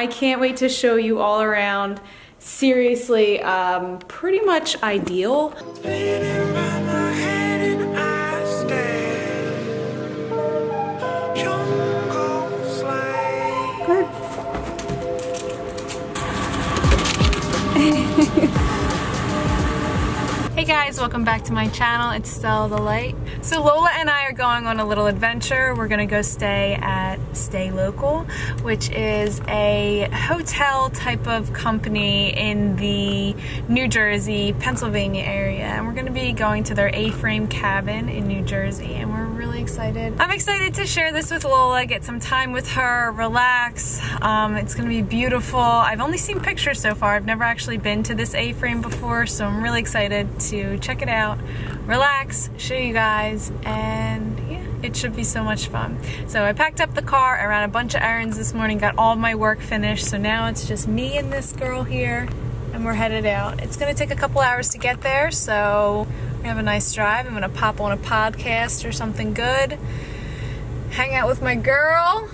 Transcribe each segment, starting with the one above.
I can't wait to show you all around. Seriously, pretty much ideal. Hey guys, welcome back to my channel. It's Stella The Light. So Lola and I are going on a little adventure. We're gonna go stay at Stay Lokal, which is a hotel type of company in the New Jersey, Pennsylvania area. And we're gonna be going to their A-frame cabin in New Jersey, and we're really excited. I'm excited to share this with Lola, get some time with her, relax. It's gonna be beautiful. I've only seen pictures so far. I've never actually been to this A-frame before, so I'm really excited to check it out, relax, show you guys, and yeah, it should be so much fun. So I packed up the car, I ran a bunch of errands this morning, got all my work finished, so now it's just me and this girl here, and we're headed out. It's gonna take a couple hours to get there, so we have a nice drive. I'm gonna pop on a podcast or something good, hang out with my girl.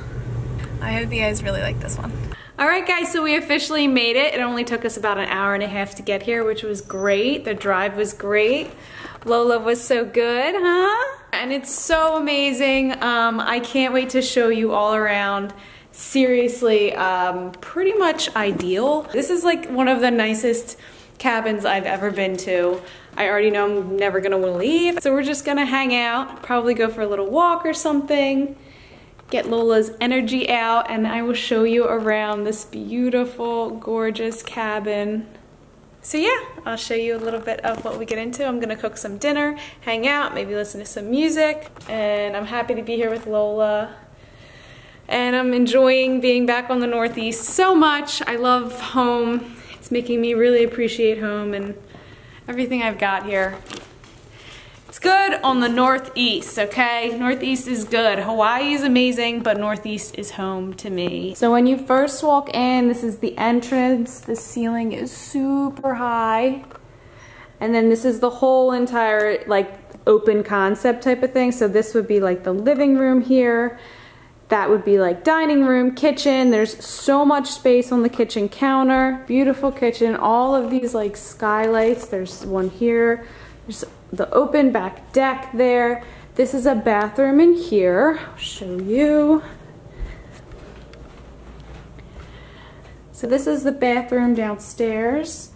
I hope you guys really like this one. Alright guys, so we officially made it. It only took us about an hour and a half to get here, which was great. The drive was great. Lola was so good, huh? And it's so amazing. I can't wait to show you all around. Seriously, pretty much ideal. This is like one of the nicest cabins I've ever been to. I already know I'm never gonna wanna leave, so we're just gonna hang out, probably go for a little walk or something. Get Lola's energy out, and I will show you around this beautiful, gorgeous cabin. So yeah, I'll show you a little bit of what we get into. I'm gonna cook some dinner, hang out, maybe listen to some music, and I'm happy to be here with Lola. And I'm enjoying being back on the Northeast so much. I love home. It's making me really appreciate home and everything I've got here. It's good on the Northeast, okay? Northeast is good. Hawaii is amazing, but Northeast is home to me. So when you first walk in, this is the entrance. The ceiling is super high. And then this is the whole entire like open concept type of thing. So this would be like the living room here. That would be like dining room, kitchen. There's so much space on the kitchen counter. Beautiful kitchen. All of these like skylights. There's one here. There's the open back deck there. This is a bathroom in here. I'll show you. So this is the bathroom downstairs.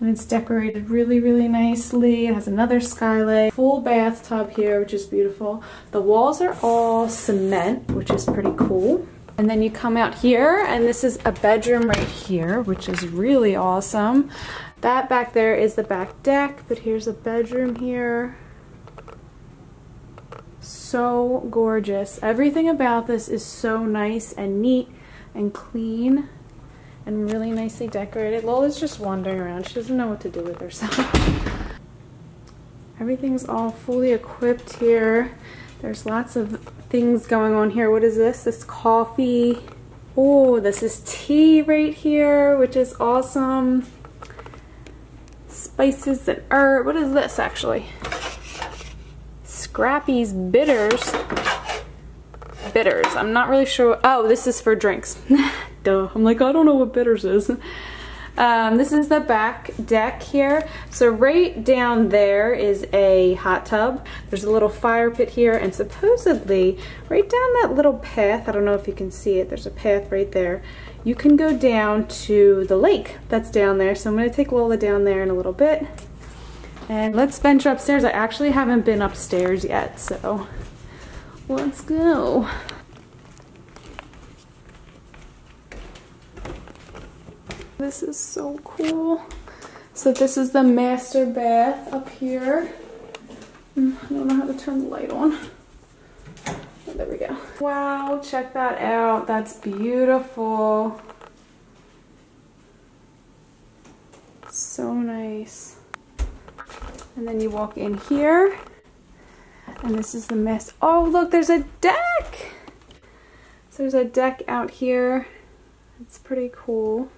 And it's decorated really, really nicely. It has another skylight. Full bathtub here, which is beautiful. The walls are all cement, which is pretty cool. And then you come out here, and this is a bedroom right here, which is really awesome. That back there is the back deck, but here's a bedroom here. So gorgeous. Everything about this is so nice and neat and clean and really nicely decorated. Lola's just wandering around. She doesn't know what to do with herself. Everything's all fully equipped here. There's lots of things going on here. What is this? This coffee. Oh, this is tea right here, which is awesome. Spices and herbs. What is this actually? Scrappy's Bitters. Bitters. I'm not really sure. Oh, this is for drinks. Duh. I'm like, I don't know what bitters is. This is the back deck here. So right down there is a hot tub. There's a little fire pit here, and supposedly right down that little path, I don't know if you can see it, there's a path right there. You can go down to the lake that's down there. So I'm gonna take Lola down there in a little bit. And let's venture upstairs. I actually haven't been upstairs yet, so let's go. This is so cool. So this is the master bath up here. I don't know how to turn the light on. There we go. Wow, check that out. That's beautiful. So nice. And then you walk in here. And this is the mess. Oh, look, there's a deck. So there's a deck out here. It's pretty cool.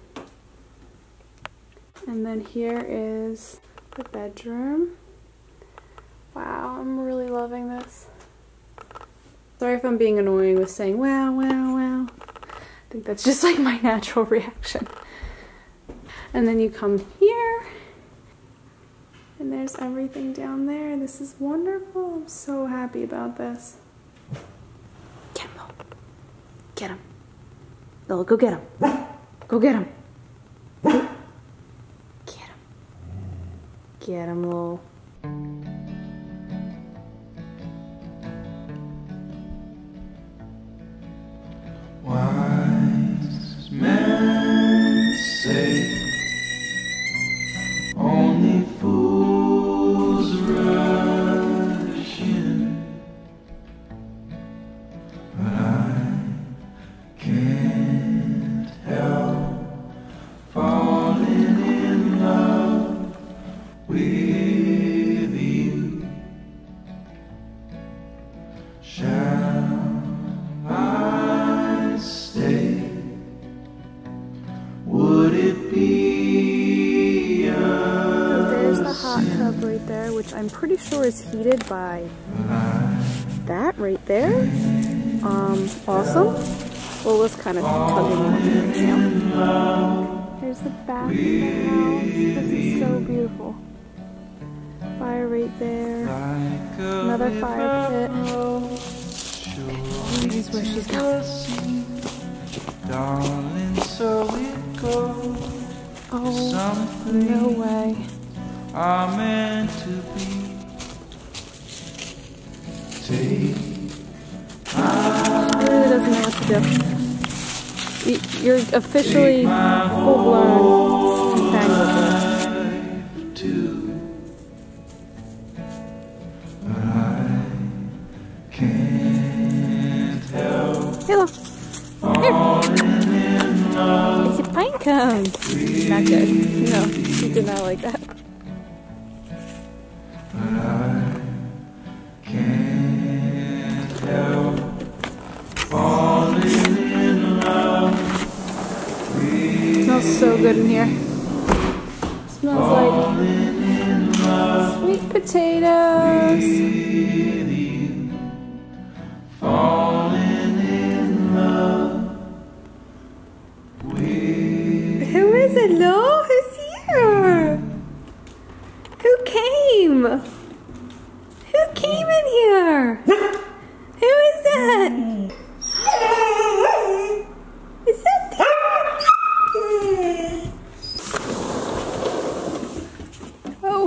And then here is the bedroom. Wow, I'm really loving this. Sorry if I'm being annoying with saying wow, wow, wow. think that's just like my natural reaction. And then you come here, and there's everything down there. This is wonderful. I'm so happy about this. Get him, Lil. Get him. Lil, go get him. Go get him. Get him. Get him, Lil. Wise men say only fools rush in, but I can't help falling in love with you. Shall I stay? Would it be a so there's the hot tub right there, which I'm pretty sure is heated by that right there. Awesome. Well, it's kind of tugging on it now. There's the bathroom. This is so beautiful. Fire right there. Another fire pit. Okay, here's where she's going. So it goes. Oh, something no way. I'm meant to be. Take. She really doesn't know what to do. You're officially full-blown tangled. But I can't help. Hello. It's a pine cone. Not good. No, she did not like that. But I can't help falling in love with. Smells so good in here. It smells like sweet potatoes. Hello, who's here? Who came? Who came in here? Who is that? Is that Dad? Oh.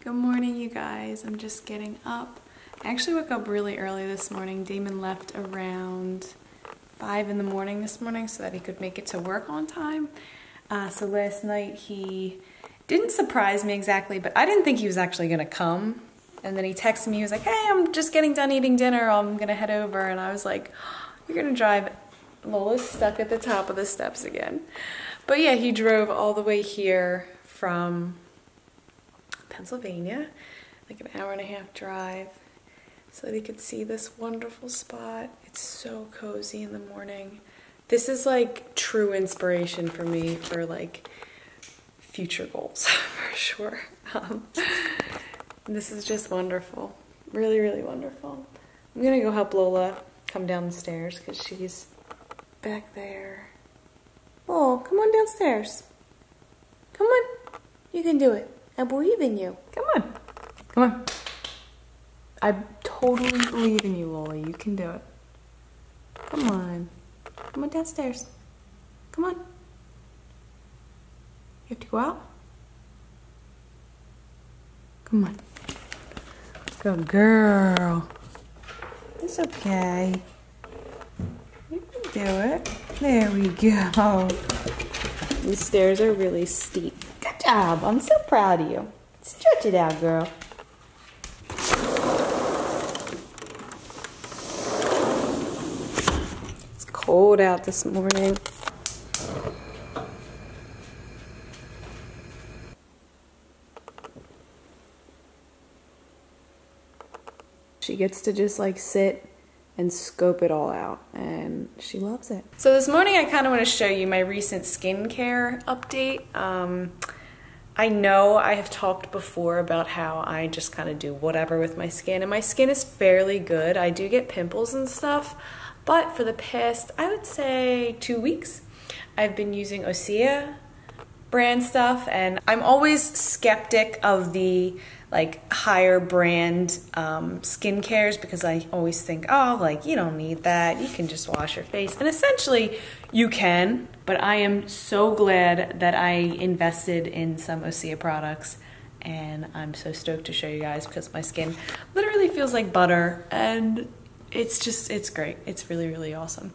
Good morning, you guys. I'm just getting up. I actually woke up really early this morning. Damon left around 5 in the morning this morning so that he could make it to work on time. So last night he didn't surprise me exactly, but I didn't think he was actually gonna come. And then he texted me, he was like, hey, I'm just getting done eating dinner, I'm gonna head over. And I was like, oh, you're gonna drive. Lola's stuck at the top of the steps again. But yeah, he drove all the way here from Pennsylvania, like an hour-and-a-half drive, so that you could see this wonderful spot. It's so cozy in the morning. This is like true inspiration for me for like future goals for sure. This is just wonderful, really, really wonderful. I'm gonna go help Lola come down the stairs because she's back there. Oh, come on downstairs. Come on, you can do it. I believe in you. Come on, come on. I totally believe in you, Lola. You can do it. Come on. Come on downstairs. Come on. You have to go out? Come on. Good girl. It's okay. You can do it. There we go. These stairs are really steep. Good job. I'm so proud of you. Stretch it out, girl. Cold out this morning. She gets to just like sit and scope it all out, and she loves it. So this morning I kind of want to show you my recent skincare update. I know I have talked before about how I just kind of do whatever with my skin, and my skin is fairly good. I do get pimples and stuff, but for the past, I would say 2 weeks, I've been using Osea brand stuff, and I'm always skeptic of the like higher brand skincares because I always think, oh, like you don't need that, you can just wash your face, and essentially you can, but I am so glad that I invested in some Osea products, and I'm so stoked to show you guys because my skin literally feels like butter, and it's just, it's great. It's really, really awesome.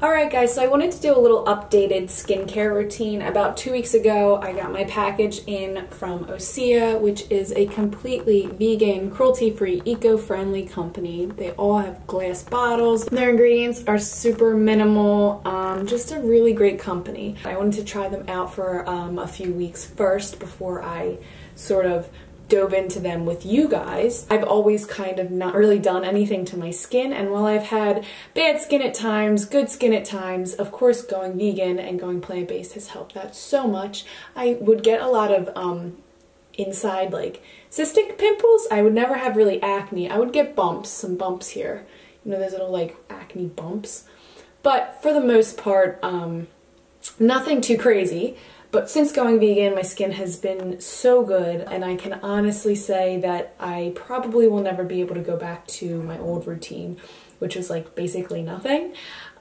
Alright guys, so I wanted to do a little updated skincare routine. About 2 weeks ago, I got my package in from Osea, which is a completely vegan, cruelty-free, eco-friendly company. They all have glass bottles. Their ingredients are super minimal, just a really great company. I wanted to try them out for a few weeks first before I sort of dove into them with you guys. I've always kind of not really done anything to my skin, and while I've had bad skin at times, good skin at times, of course going vegan and going plant-based has helped that so much. I would get a lot of inside like cystic pimples. I would never have really acne. I would get bumps, some bumps here. You know, those little like acne bumps. But for the most part, nothing too crazy. But since going vegan, my skin has been so good, and I can honestly say that I probably will never be able to go back to my old routine, which was like basically nothing.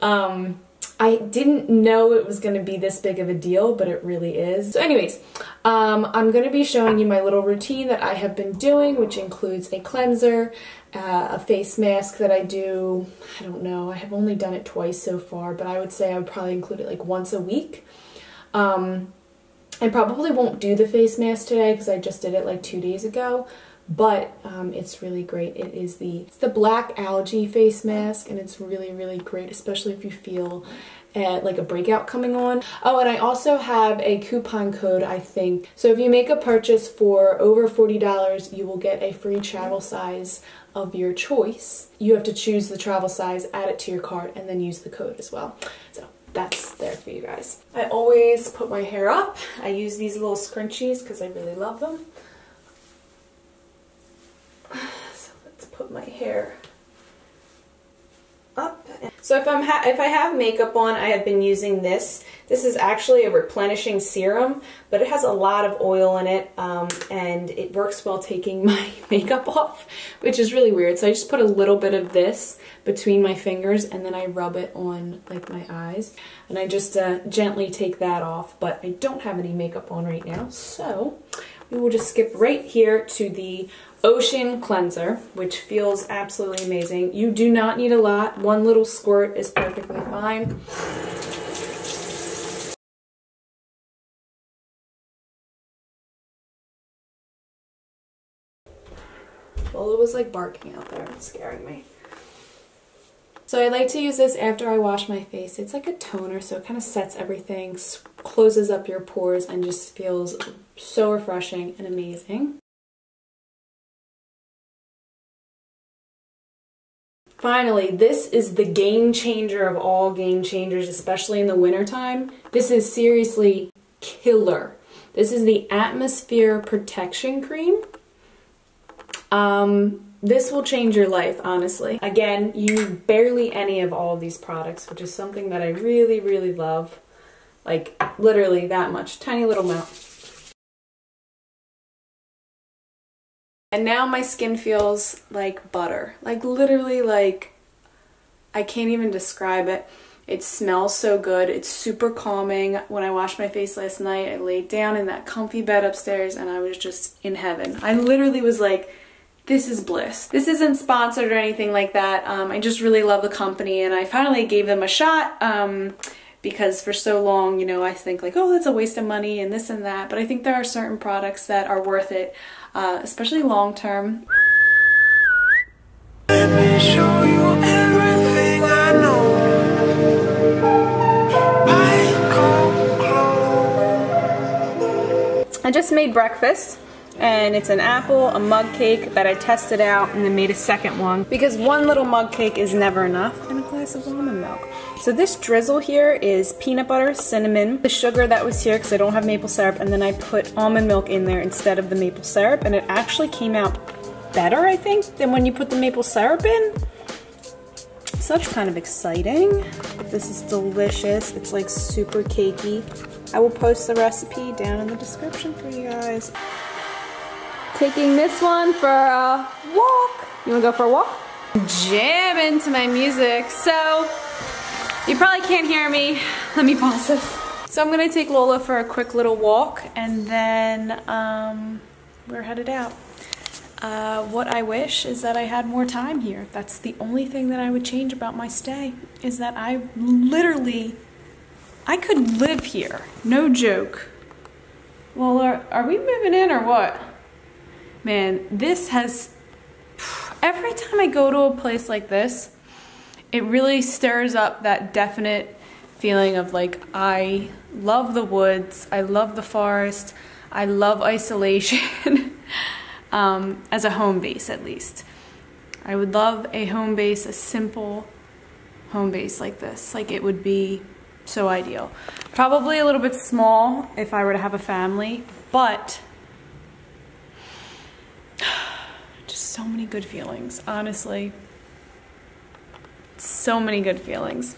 I didn't know it was going to be this big of a deal, but it really is. So anyways, I'm going to be showing you my little routine that I have been doing, which includes a cleanser, a face mask that I do, I don't know, I have only done it twice so far, but I would say I would probably include it like once a week. I probably won't do the face mask today because I just did it like 2 days ago, but it's really great. It is the Black Algae Face Mask, and it's really, really great, especially if you feel like a breakout coming on. Oh, and I also have a coupon code, I think. So if you make a purchase for over $40, you will get a free travel size of your choice. You have to choose the travel size, add it to your cart, and then use the code as well. So that's there for you guys. I always put my hair up. I use these little scrunchies because I really love them. So let's put my hair up. So if I have makeup on, I have been using this. This is actually a replenishing serum, but it has a lot of oil in it, and it works while taking my makeup off, which is really weird. So I just put a little bit of this between my fingers, and then I rub it on like my eyes, and I just gently take that off, but I don't have any makeup on right now, so we will just skip right here to the Ocean Cleanser, which feels absolutely amazing. You do not need a lot. One little squirt is perfectly fine. Lola was like barking out there, it's scaring me. So I like to use this after I wash my face. It's like a toner, so it kind of sets everything, closes up your pores, and just feels so refreshing and amazing. Finally, this is the game changer of all game changers, especially in the wintertime. This is seriously killer. This is the Atmosphere Protection Cream. This will change your life, honestly. Again, you need barely any of all of these products, which is something that I really, really love. Like, literally that much. Tiny little amount. And now my skin feels like butter. Like, literally, like, I can't even describe it. It smells so good. It's super calming. When I washed my face last night, I laid down in that comfy bed upstairs, and I was just in heaven. I literally was like, this is bliss. This isn't sponsored or anything like that. I just really love the company, and I finally gave them a shot because for so long, you know, I think like, oh, that's a waste of money and this and that, but I think there are certain products that are worth it, especially long term. Let me show you everything I know. I come close. I just made breakfast. And it's an apple, a mug cake that I tested out, and then made a second one because one little mug cake is never enough. And glass of almond milk. So this drizzle here is peanut butter, cinnamon, the sugar that was here because I don't have maple syrup, and then I put almond milk in there instead of the maple syrup, and it actually came out better, I think, than when you put the maple syrup in. So that's kind of exciting. This is delicious. It's like super cakey. I will post the recipe down in the description for you guys. Taking this one for a walk. You wanna go for a walk? Jam into my music. So, you probably can't hear me. Let me pause this. So I'm gonna take Lola for a quick little walk, and then we're headed out. What I wish is that I had more time here. That's the only thing that I would change about my stay, is that I could live here. No joke. Well, are we moving in or what? Man, this has, every time I go to a place like this, it really stirs up that definite feeling of like, I love the woods, I love the forest, I love isolation. As a home base, at least. I would love a home base, a simple home base like this. Like, it would be so ideal. Probably a little bit small if I were to have a family, but just so many good feelings, honestly. So many good feelings.